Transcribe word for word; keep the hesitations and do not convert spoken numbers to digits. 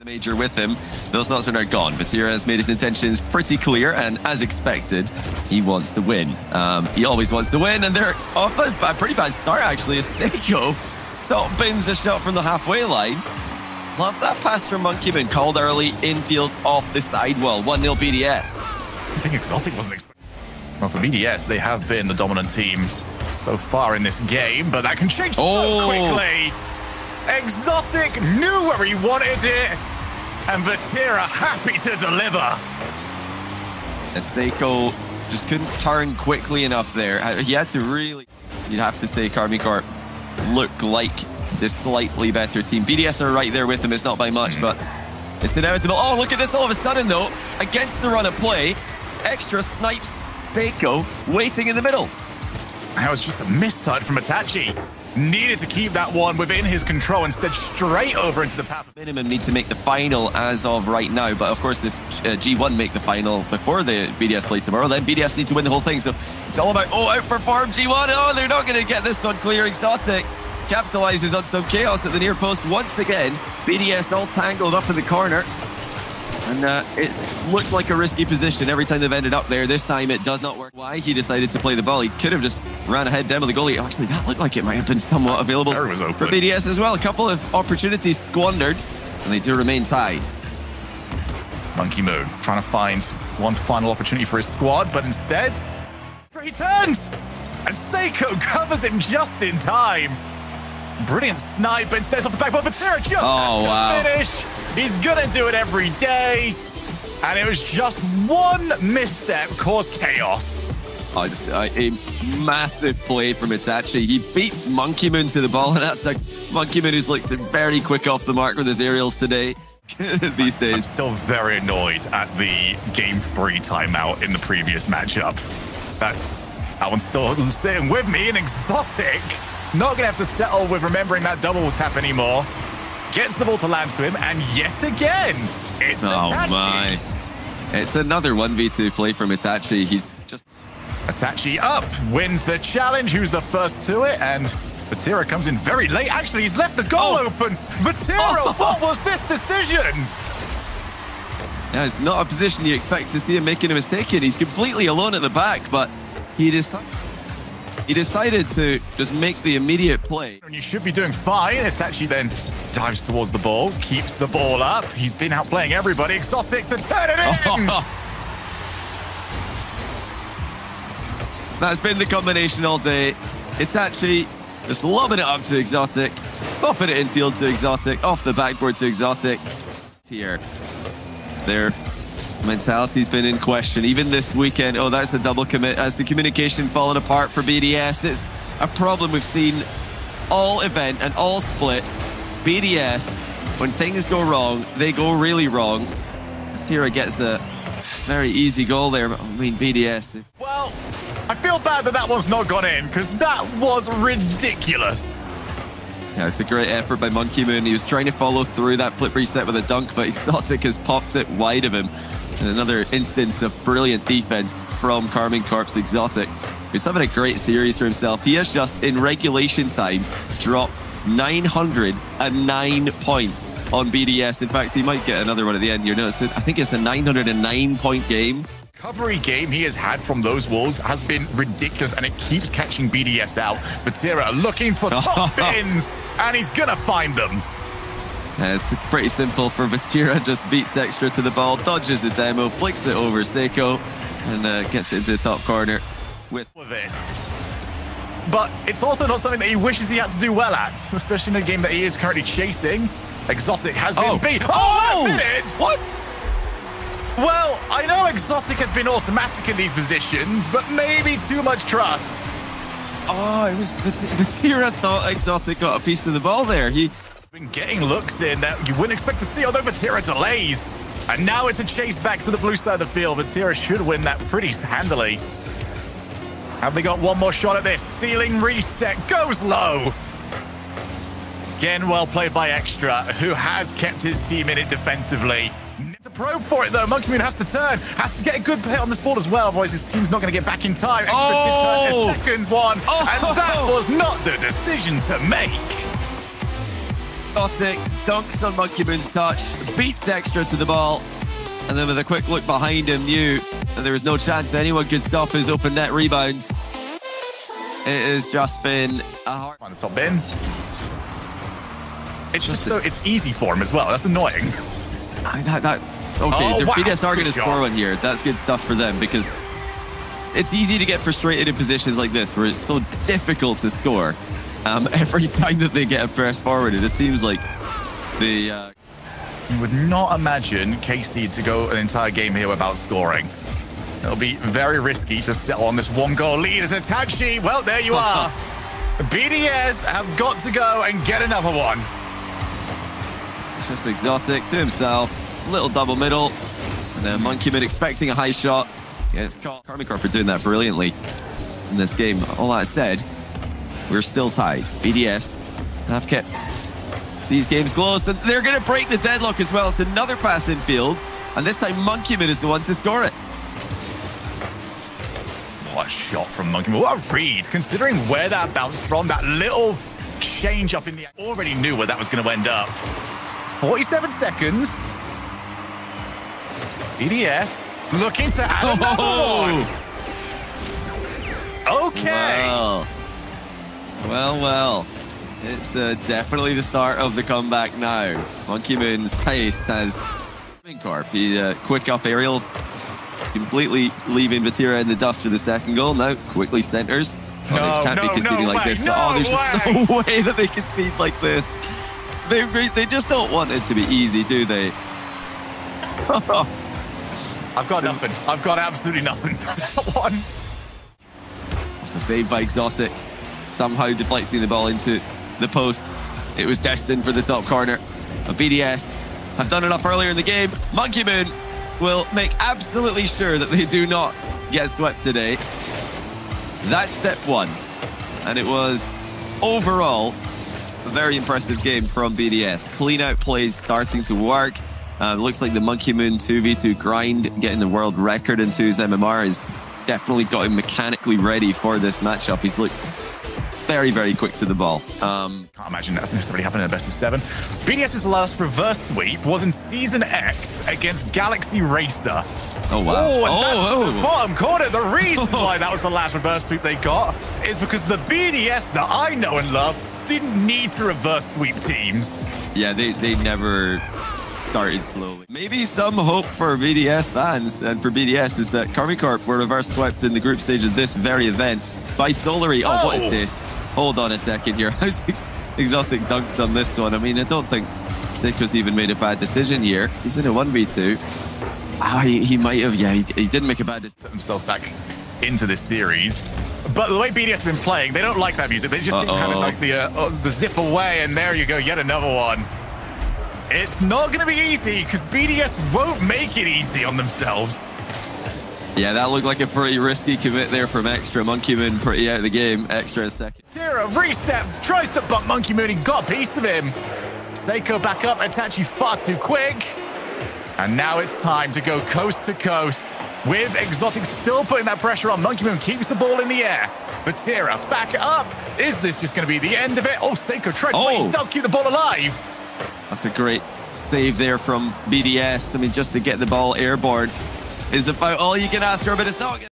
the Major with him. Those knots are now gone. Vatira has made his intentions pretty clear, and as expected, he wants to win. Um, he always wants to win, and they're off a, a pretty bad start, actually, as Seiko stop bins a shot from the halfway line. Love that pass from Monkeyman, called early, infield, off the sidewall. one nil B D S. I think Exotic wasn't expected. Well, for B D S, they have been the dominant team so far in this game, but that can change oh. so quickly. Exotic knew where he wanted it, and Vatira happy to deliver. And Seiko just couldn't turn quickly enough there. He had to really... You'd have to say Karmine Corp look like this slightly better team. B D S are right there with him. It's not by much, but it's inevitable. Oh, look at this all of a sudden, though. Against the run of play, extra snipes Seiko waiting in the middle. That was just a mistouch from Itachi. Needed to keep that one within his control, instead straight over into the path. Minimum need to make the final as of right now, but of course if uh, G one make the final before the B D S play tomorrow, then B D S need to win the whole thing. So it's all about, oh, outperform G one. Oh, they're not going to get this one clear. Exotic capitalizes on some chaos at the near post once again. B D S all tangled up in the corner, and uh, it's looked like a risky position every time they've ended up there. This time it does not work. Why he decided to play the ball, he could have just ran ahead, demoed the goalie. Actually, that looked like it might have been somewhat available was open. for B D S as well. A couple of opportunities squandered, and they do remain tied. Monkey Moon trying to find one final opportunity for his squad, but instead, he turns, and Seiko covers him just in time. Brilliant snipe, and stays off the backboard for Tierra. Just oh, wow. finish. He's going to do it every day. And it was just one misstep caused chaos. Oh, just, uh, a massive play from Itachi. He beats Monkeyman to the ball, and that's like Monkeyman who's looked very quick off the mark with his aerials today. These days. I'm still very annoyed at the game three timeout in the previous matchup. That, that one's still sitting with me, and Exotic not going to have to settle with remembering that double tap anymore. Gets the ball to Lamps to him, and yet again, it's Oh Itachi. my. It's another one v two play from Itachi. He just... Itachi up, wins the challenge, who's the first to it, and Vatira comes in very late. Actually, he's left the goal oh. open. Vatira, oh. what was this decision? Yeah, it's not a position you expect to see him making a mistake in. He's completely alone at the back, but he just... He decided to just make the immediate play. And you should be doing fine. Itachi then dives towards the ball, keeps the ball up. He's been outplaying everybody. Exotic to turn it in! Oh. That's been the combination all day. Itachi just lobbing it up to Exotic, popping it infield to Exotic, off the backboard to Exotic. Here, there. Mentality's been in question even this weekend. Oh, that's the double commit as the communication fallen apart for B D S. It's a problem we've seen all event and all split. B D S, when things go wrong, they go really wrong. Tierra gets a very easy goal there. I mean, B D S. Well, I feel bad that that one's not gone in because that was ridiculous. Yeah, it's a great effort by Monkeyman. He was trying to follow through that flip reset with a dunk, but Exotic has popped it wide of him. And another instance of brilliant defense from Karmine Corp's Exotic. He's having a great series for himself. He has just, in regulation time, dropped nine hundred nine points on B D S. In fact, he might get another one at the end here. No, it's, I think it's a nine hundred nine point game. Recovery game he has had from those walls has been ridiculous, and it keeps catching B D S out. Vatira looking for top bins, and he's going to find them. Yeah, it's pretty simple for Vatira. Just beats extra to the ball, dodges the demo, flicks it over Seiko, and uh, gets it into the top corner with it. But it's also not something that he wishes he had to do well at, especially in a game that he is currently chasing. Exotic has been oh. beat. Oh, oh minute! What? Well, I know Exotic has been automatic in these positions, but maybe too much trust. Oh, it was Vatira thought Exotic got a piece of the ball there. He... been getting looks in that you wouldn't expect to see, although Vatira delays. And now it's a chase back to the blue side of the field. Vatira should win that pretty handily. Have they got one more shot at this? Ceiling reset goes low. Again, well played by Extra, who has kept his team in it defensively. It's a probe for it, though. Monkeyman has to turn, has to get a good hit on this ball as well, otherwise his team's not going to get back in time. Extra oh! did turn his second one, oh! and that was not the decision to make. Exotic dunks on Monkeyman's touch, beats Extra to the ball, and then with a quick look behind him, Mew, and there is no chance that anyone could stop his open net rebound. It has just been a hard... On the top in. It's just so it's easy for him as well. That's annoying. I, that, that, okay, oh, their wow. B D S are going to score one here. That's good stuff for them because it's easy to get frustrated in positions like this where it's so difficult to score. Um, every time that they get a press forward, it just seems like the... Uh... You would not imagine K C to go an entire game here without scoring. It'll be very risky to settle on this one goal lead as Itachi. Well, there you are. B D S have got to go and get another one. It's just Exotic to himself. Little double middle. And then Monkeyman expecting a high shot. Yeah, it's caught. Karmine Corp are doing that brilliantly in this game. All that said, we're still tied. B D S have kept these games close. And they're going to break the deadlock as well. It's another pass in field. And this time Monkeyman is the one to score it. What a shot from Monkeyman. What a read, considering where that bounced from. That little change up in the... Already knew where that was going to end up. forty-seven seconds. B D S looking to add another one. Okay. Wow. Well, well. It's uh, definitely the start of the comeback now. Monkeyman's pace has... Corp, he's uh, quick up aerial. Completely leaving Vatira in the dust for the second goal. Now, quickly centers. Oh, no, they can't no, be conceding no like way, this. No oh, there's way. just no way that they concede like this. They, they just don't want it to be easy, do they? I've got nothing. I've got absolutely nothing for that one. It's a save by Exotic. Somehow deflecting the ball into the post. It was destined for the top corner. But B D S have done enough earlier in the game. Monkeyman will make absolutely sure that they do not get swept today. That's step one. And it was overall a very impressive game from B D S. Clean out plays starting to work. Uh, looks like the Monkeyman two v two grind, getting the world record in two's M M R, has definitely got him mechanically ready for this matchup. He's looked very, very quick to the ball. Um, Can't imagine that's necessarily happened in the best of seven. BDS's last reverse sweep was in Season X against Galaxy Racer. Oh, wow. Ooh, and oh, that's oh. The bottom corner. The reason why that was the last reverse sweep they got is because the B D S that I know and love didn't need to reverse sweep teams. Yeah, they, they never started slowly. Maybe some hope for B D S fans and for B D S is that Karmine Corp were reverse swept in the group stage of this very event by Solary. Oh, oh. What is this? Hold on a second here. How's Exotic dunked on this one? I mean, I don't think Seiko's even made a bad decision here. He's in a one v two. Ah, he, he might have, yeah, he, he didn't make a bad decision. Put himself back into this series. But the way B D S have been playing, they don't like that music. They just uh -oh. didn't have it like the, uh, oh, the zip away, and there you go, yet another one. It's not going to be easy, because B D S won't make it easy on themselves. Yeah, that looked like a pretty risky commit there from Extra. Monkeyman pretty out of the game. Extra a second. Tierra reset, tries to bump Monkeyman and got a piece of him. Seiko back up, Itachi far too quick. And now it's time to go coast to coast with Exotic still putting that pressure on. Monkeyman keeps the ball in the air. But Tierra back up. Is this just going to be the end of it? Oh, Seiko tried, oh. He does keep the ball alive. That's a great save there from B D S. I mean, just to get the ball airborne is about all you can ask her, but it's not